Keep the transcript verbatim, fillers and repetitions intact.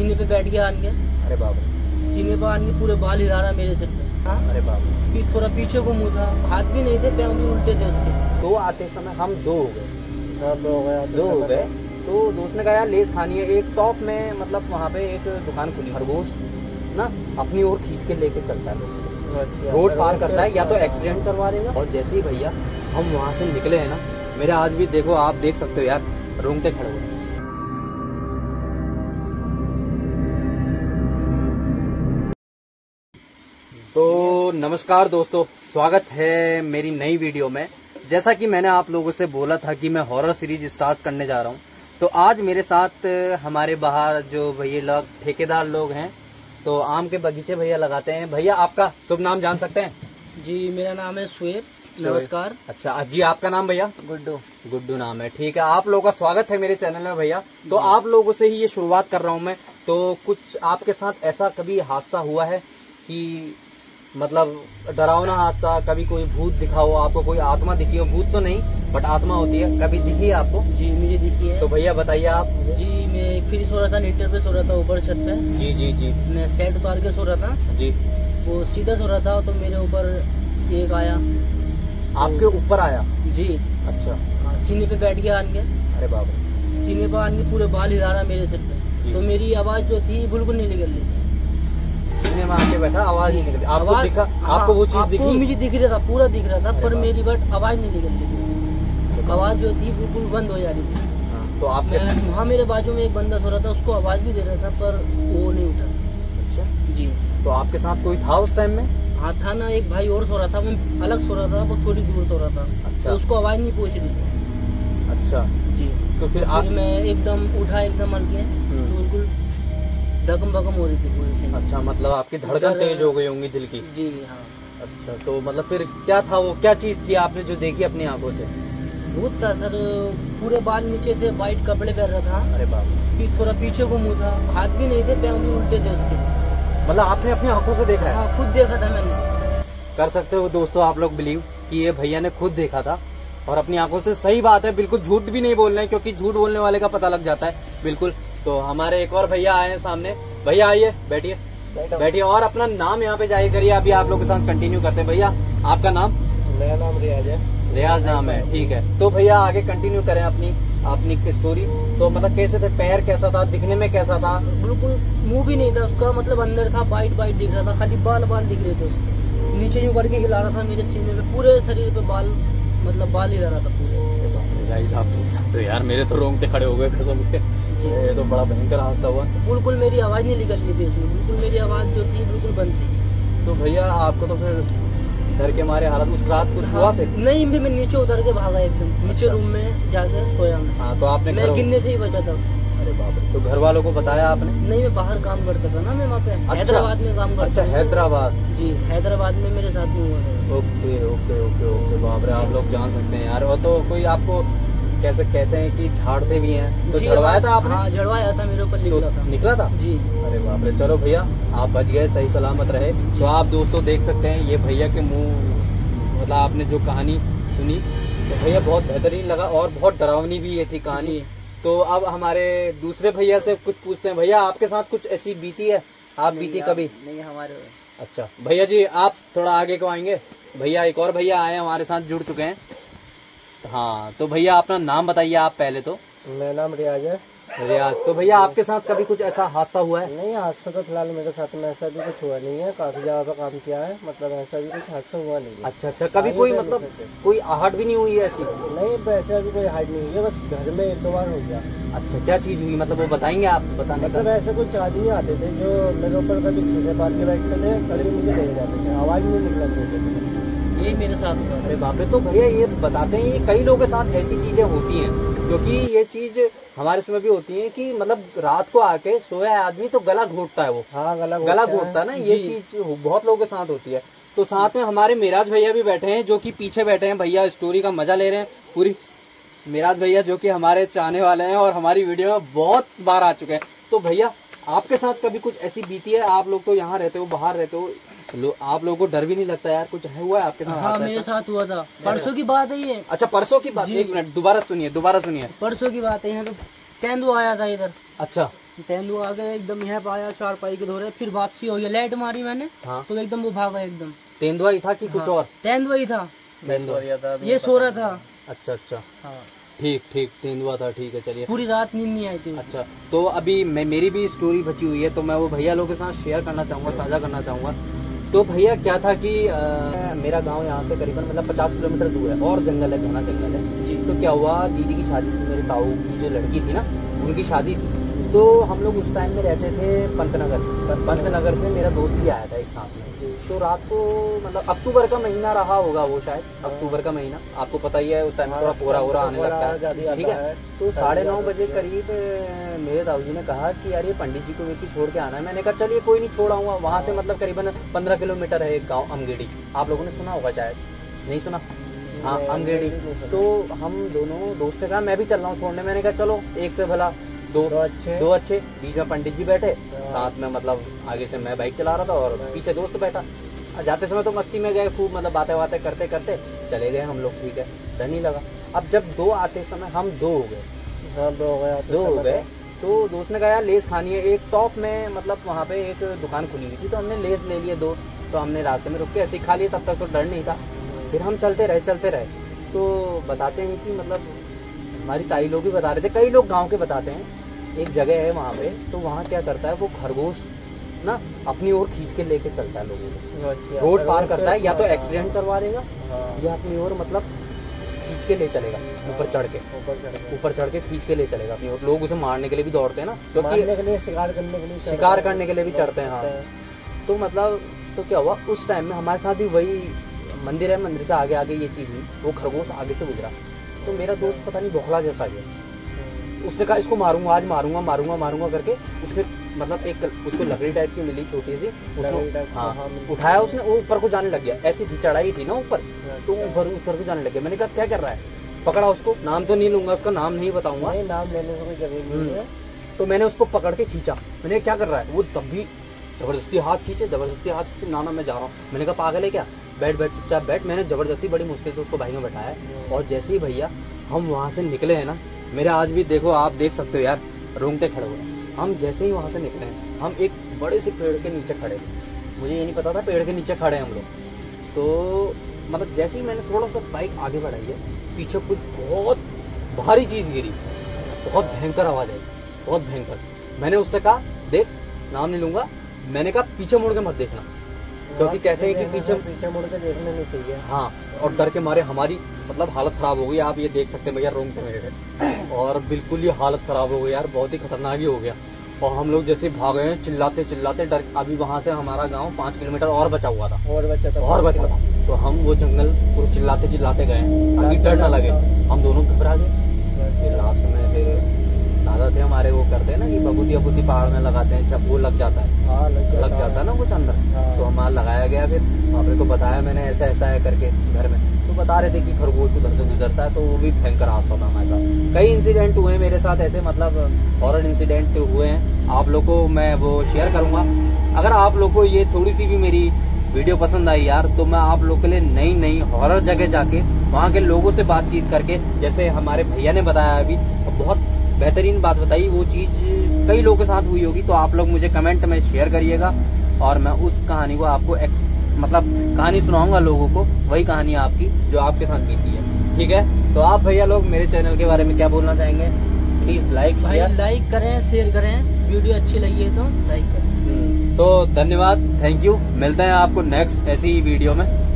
सीने पे बैठ गया आन के। अरे बाबा, सीने पे आन के पूरे बाल हिला रहा मेरे सिर पे। अरे बाबा, थोड़ा पीछे को मुँह था, हाथ भी नहीं थे, पैर भी उल्टे थे उसके। दो आते समय हम दो हो गए, दो हो गए दो हो गए तो दोस्त ने कहा यार लेस खानी है। एक टॉप में मतलब वहाँ पे एक दुकान खुली, खरगोश ना अपनी ओर खींच के लेके चलता है, रोड पार करता है या तो एक्सीडेंट करवा देगा। और जैसे ही भैया हम वहाँ से निकले हैं ना, मेरा आज भी देखो आप देख सकते हो यार, रोंगटे खड़े हो गए। तो नमस्कार दोस्तों, स्वागत है मेरी नई वीडियो में। जैसा कि मैंने आप लोगों से बोला था कि मैं हॉरर सीरीज स्टार्ट करने जा रहा हूँ, तो आज मेरे साथ हमारे बाहर जो भैया लोग ठेकेदार लोग हैं, तो आम के बगीचे भैया लगाते हैं। भैया आपका शुभ नाम जान सकते हैं? जी मेरा नाम है सुहेब। नमस्कार। अच्छा जी, आपका नाम भैया? गुड्डू। गुड्डू नाम है, ठीक है। आप लोगों का स्वागत है मेरे चैनल में भैया। तो आप लोगों से ही ये शुरुआत कर रहा हूँ मैं। तो कुछ आपके साथ ऐसा कभी हादसा हुआ है कि मतलब डरावना हादसा, कभी कोई भूत दिखा हो आपको, कोई आत्मा दिखी हो? भूत तो नहीं बट आत्मा होती है, कभी दिखी है आपको? जी मुझे दिखी है। तो भैया बताइए आप। जी मैं फिर सो रहा था, नीटर पे सो रहा था, ऊपर छत पे। जी जी जी मैं सेट पार के सो रहा था। जी वो सीधा सो रहा था तो मेरे ऊपर एक आया। आपके ऊपर आया? जी। अच्छा। हाँ, सीने पे बैठ गया आन के। अरे बाबा, सीने पे आन के पूरे बाल हिला रहा मेरे सिर पे, तो मेरी आवाज जो थी बिल्कुल नहीं निकल रही। सिनेमा आके बैठा, आवाज नहीं निकली। आपको दिखा? आपको वो चीज दिखी? मुझे दिख रहा था, पूरा दिख रहा था, पर मेरी बट आवाज नहीं निकल रही थी, आवाज जो थी बिल्कुल बंद हो जा रही थी। तो आपने वहाँ मेरे बाजू में एक बंदा सो रहा था, उसको आवाज भी दे रहा था पर वो नहीं उठा। अच्छा जी। तो आपके साथ कोई था उस टाइम में? हाँ था ना, एक भाई और सो रहा था, मैं अलग सो रहा था, वो थोड़ी दूर सो रहा था। अच्छा। उसको आवाज नहीं पहुँच रही थी। अच्छा जी। तो फिर मैं एकदम उठा, एकदम हल्के बिल्कुल धकम बकम हो रही थी पूरी से। अच्छा, मतलब आपकी धड़कन तेज हो गई होंगी दिल की। जी हाँ। अच्छा, तो मतलब फिर क्या था वो, क्या चीज थी आपने जो देखी अपनी आंखों से? भूत था सर, पूरे बाल नीचे थे, वाइट कपड़े पहन रहा था। अरे बाबा, थोड़ा पीछे को मुँह था, हाथ भी नहीं थे, पैर भी उल्टे थे उसके। मतलब आपने अपनी आंखों से देखा है? हाँ, खुद देखा था मैंने। कर सकते हो दोस्तों आप लोग बिलीव कि ये भैया ने खुद देखा था और अपनी आंखों से। सही बात है, बिल्कुल झूठ भी नहीं बोलना है, क्योंकि झूठ बोलने वाले का पता लग जाता है। बिल्कुल। तो हमारे एक और भैया आए हैं सामने। भैया आइए, बैठिए बैठिए और अपना नाम यहाँ पे जाहिर करिए। अभी आप लोग के साथ कंटिन्यू करते हैं। भैया आपका नाम? मेरा नाम रियाज है। रियाज नाम है, ठीक है। तो भैया आगे कंटिन्यू करें अपनी अपनी स्टोरी। तो मतलब कैसे थे पैर, कैसा था दिखने में, कैसा था? बिल्कुल मुँह भी नहीं था उसका, मतलब अंदर था, वाइट वाइट दिख रहा था, खाली बाल बाल दिख रहे थे उसके। नीचे यूँ करके हिला रहा था मेरे सीने में, पूरे शरीर पे बाल, मतलब बाल हिला रहा था पूरे। आप देख सकते हो यार, मेरे तो रोंगटे खड़े हो गए कसम से। ये तो बड़ा भयंकर हादसा हुआ। बिल्कुल मेरी आवाज़ नहीं निकल रही थी इसमें, बिल्कुल मेरी आवाज़ जो थी बिल्कुल बंद थी। तो भैया आपको तो फिर डर के मारे हालत, उस रात कुछ हुआ फिर? नहीं, फिर मैं नीचे उतर के भागा एकदम, नीचे रूम में जाकर सोया मैं। हाँ, तो आपने मैं गिरने से ही बचा था। अरे बाप रे। तो घर वालों को बताया आपने? नहीं, मैं बाहर काम करता था ना, मैं वहाँ पे हैदराबाद में काम करता। अच्छा, हैदराबाद। जी, हैदराबाद में मेरे साथ में हुआ था। Okay okay okay okay. बाप रे, आप लोग जान सकते हैं यार। और तो कोई आपको कैसे कहते हैं कि झाड़ते भी हैं, तो झड़वाया था आपने? हाँ, झड़वाया था, मेरे ऊपर निकला था। निकला था जी। अरे बाप रे। चलो भैया आप बच गए, सही सलामत रहे। तो आप दोस्तों देख सकते हैं ये भैया के मुंह, मतलब आपने जो कहानी सुनी तो भैया बहुत बेहतरीन लगा और बहुत डरावनी भी ये थी कहानी। तो अब हमारे दूसरे भैया से कुछ पूछते हैं। भैया आपके साथ कुछ ऐसी बीती है, आप बीती कभी? नहीं हमारे। अच्छा भैया जी, आप थोड़ा आगे को आएंगे। भैया एक और भैया आए हमारे साथ, जुड़ चुके हैं। हाँ, तो भैया अपना नाम बताइए आप पहले। तो मेरा नाम रियाज है। रियाज। तो भैया आपके साथ कभी कुछ ऐसा हादसा हुआ है? नहीं, हादसा तो फिलहाल मेरे साथ में ऐसा भी कुछ हुआ नहीं है। काफी जगह पर काम किया है, मतलब ऐसा भी कुछ हादसा हुआ नहीं है। अच्छा अच्छा। कभी कोई मतलब कोई आहट भी नहीं हुई है ऐसी? नहीं, वैसे अभी कोई आहट नहीं हुई है, बस घर में एक दो बार हो गया। अच्छा, क्या चीज हुई मतलब वो बताएंगे आप? बताने मतलब ऐसे कुछ आदमी आते थे जो मेरे ऊपर कभी सीधे पार के बैठते थे, कभी मुझे देख जाते थे, आवाज नहीं निकलती थी, ये मेरे साथ हुआ। अरे बाप रे। तो भैया ये बताते हैं, ये कई लोगों के साथ ऐसी चीजें होती हैं, क्योंकि ये चीज हमारे इसमें भी होती है कि मतलब रात को आके सोया आदमी तो गला घोटता है वो। हाँ, गला गला घोटता है ना, ये चीज बहुत लोगों के साथ होती है। तो साथ में हमारे मिराज भैया भी बैठे हैं, जो कि पीछे बैठे हैं। भैया स्टोरी का मजा ले रहे हैं पूरी। मिराज भैया जो कि हमारे चाहने वाले हैं और हमारी वीडियो में बहुत बार आ चुके हैं। तो भैया आपके साथ कभी कुछ ऐसी बीती है? आप लोग तो यहाँ रहते हो, बाहर रहते हो, लो, आप लोगों को डर भी नहीं लगता यार? कुछ है हुआ है आपके साथ? हाँ, मेरे साथ हुआ था, परसों की बात है ये। अच्छा, परसों की बात। एक मिनट, दोबारा सुनिए, दोबारा सुनिए। परसों की बात है, यहाँ तो तेंदुआ आया था इधर। अच्छा। तेंदू आ गया एकदम, यहाँ पे आया चारपाई के धोरे, फिर वापसी हो गया, लाइट मारी मैंने हाँ। तो एकदम वो भागा एकदम। तेंदुआ ही था कि कुछ हाँ। और तेंदुआ ही था, तेंदुआ ये सो रहा था। अच्छा अच्छा हाँ। ठीक ठीक तेंदुआ था, ठीक है चलिए। पूरी रात नींद नहीं आई थी। अच्छा तो अभी मैं मेरी भी स्टोरी बची हुई है, तो मैं वो भैया लोगों के साथ शेयर करना चाहूँगा, साझा करना चाहूँगा। तो भैया क्या था कि आ, मेरा गांव यहाँ से करीबन मतलब पचास किलोमीटर दूर है और जंगल है, घना जंगल है जी। तो क्या हुआ, दीदी की शादी थी, मेरे ताऊ की जो लड़की थी ना उनकी शादी थी। तो हम लोग उस टाइम में रहते थे पंतनगर, पंतनगर से मेरा दोस्त भी आया था एक साथ में। तो रात को मतलब अक्टूबर का महीना रहा होगा वो, शायद अक्टूबर का महीना, आपको पता ही है उस टाइम थोड़ा कोहरा वोरा आने लगता है, ठीक है। तो साढ़े नौ बजे करीब मेरे ताऊ जी ने कहा कि यार ये पंडित जी को व्यक्ति छोड़ के आना है। मैंने कहा चलिए कोई नहीं, छोड़ आऊँगा। वहाँ से मतलब करीबन पंद्रह किलोमीटर है एक गांव अमगेड़ी, आप लोगों ने सुना होगा शायद, नहीं सुना हाँ अमगेड़ी। तो हम दोनों दोस्त ने कहा मैं भी चल रहा हूँ छोड़ने। मैंने कहा चलो एक से भला दो, दो अच्छे, दो अच्छे। बीच में पंडित जी बैठे साथ में, मतलब आगे से मैं बाइक चला रहा था और पीछे दोस्त बैठा। जाते समय तो मस्ती में गए खूब, मतलब बातें बातें करते करते चले गए हम लोग, ठीक है, डर नहीं लगा। अब जब दो आते समय हम दो हो गए, दो हो गए दो हो गए तो दोस्त ने कहा यार लेस खानी है। एक टॉप में मतलब वहाँ पे एक दुकान खुली हुई थी, तो हमने लेस ले लिए दो। तो हमने रास्ते में रुक के ऐसे ही खा लिए, तब तक तो डर नहीं था। फिर हम चलते रहे चलते रहे तो बताते हैं कि मतलब हमारी ताई लोग भी बता रहे थे, कई लोग गांव के बताते हैं, एक जगह है वहाँ पे, तो वहाँ क्या करता है वो खरगोश ना अपनी ओर खींच के लेके चलता है लोगों को, रोड पार करता है या तो एक्सीडेंट करवा देगा या अपनी ओर मतलब खींच के ले चलेगा, ऊपर चढ़ के ऊपर चढ़ के खींच के ले चलेगा अपनी ओर। लोग उसे मारने के लिए भी दौड़ते हैं ना, क्योंकि शिकार करने के लिए शिकार करने के लिए भी चढ़ते हैं हाँ। तो मतलब तो क्या हुआ उस टाइम में हमारे साथ भी वही मंदिर है, मंदिर से आगे आगे ये चीज़ हुई, वो खरगोश आगे से गुजरा। तो मेरा दोस्त पता नहीं बौखला जैसा गया, उसने कहा इसको मारूंगा आज, मारूंगा मारूंगा मारूंगा करके। उसने मतलब एक उसको लकड़ी टाइप की मिली छोटी सी, उसने हाँ उठाया, उसने वो ऊपर को जाने लग गया, ऐसी चढ़ाई थी ना ऊपर, तो ऊपर ऊपर को जाने लग गया। मैंने कहा क्या कर रहा है, पकड़ा उसको, नाम तो नहीं लूंगा उसका, नाम नहीं बताऊंगा, नाम लेने को जगह नहीं है। तो मैंने उसको पकड़ के खींचा, मैंने क्या कर रहा है, वो तब भी जबरदस्ती हाथ खींचे, जबरदस्ती हाथ खींचे, ना ना मैं जा रहा हूँ। मैंने कहा पागल है क्या, बैठ बैठ चुपचाप बैठ। मैंने जबरदस्ती बड़ी मुश्किल से उसको भाई में बैठाया, और जैसे ही भैया हम वहाँ से निकले हैं ना, मेरा आज भी देखो आप देख सकते हो यार रोंगटे खड़े हो। हम जैसे ही वहाँ से निकले हैं, हम एक बड़े से पेड़ के नीचे खड़े थे, मुझे ये नहीं पता था पेड़ के नीचे खड़े हैं हम लोग। तो मतलब जैसे ही मैंने थोड़ा सा बाइक आगे बढ़ाई है, पीछे कुछ बहुत भारी चीज़ गिरी, बहुत भयंकर आवाज़ आई, बहुत भयंकर। मैंने उससे कहा देख, नाम नहीं लूँगा, मैंने कहा पीछे मुड़ के मत देखना, क्योंकि कहते हैं कि पीछे पीछे मुड़ के देखना नहीं चाहिए हाँ। और डर के मारे हमारी मतलब हालत ख़राब हो गई, आप ये देख सकते हैं भैया रोंगटे मेरे, और बिल्कुल ये हालत ख़राब हो गई यार, बहुत ही खतरनाक ही हो गया। और हम लोग जैसे भाग गए चिल्लाते चिल्लाते डर। अभी वहाँ से हमारा गांव पाँच किलोमीटर और बचा हुआ था, और बचा था और बचा था तो हम वो जंगल पूरे चिल्लाते चिल्लाते गए ताकि डर ना लगे। हम दोनों घबरा गए। फिर लास्ट में फिर दादा थे हमारे, वो करते हैं ना कि बबूती बबूती पहाड़ में लगाते हैं, जब वो लग जाता है लग जाता है ना कुछ अंदर, तो हमारा लगाया गया। फिर हमने तो बताया मैंने ऐसा ऐसा है करके घर में, तो बता रहे थे कि खरगोश उधर से गुजरता है। तो वो भी भयंकर हादसा था हमारे साथ। कई इंसिडेंट हुए मेरे साथ ऐसे, मतलब हॉरर इंसिडेंट हुए हैं। आप लोग को मैं वो शेयर करूँगा। अगर आप लोग को ये थोड़ी सी भी मेरी वीडियो पसंद आई यार, तो मैं आप लोग के लिए नई नई हॉरर जगह जाके वहाँ के लोगों से बातचीत करके, जैसे हमारे भैया ने बताया अभी, बहुत बेहतरीन बात बताई, वो चीज़ कई लोगों के साथ हुई होगी। तो आप लोग मुझे कमेंट में शेयर करिएगा और मैं उस कहानी को आपको एक्स मतलब कहानी सुनाऊंगा लोगों को, वही कहानी आपकी जो आपके साथ बीती है, ठीक है। तो आप भैया लोग मेरे चैनल के बारे में क्या बोलना चाहेंगे? प्लीज लाइक लाइक करें, शेयर करें, वीडियो अच्छी लगी है तो लाइक करें। तो धन्यवाद, थैंक यू। मिलते हैं आपको नेक्स्ट ऐसी ही वीडियो में।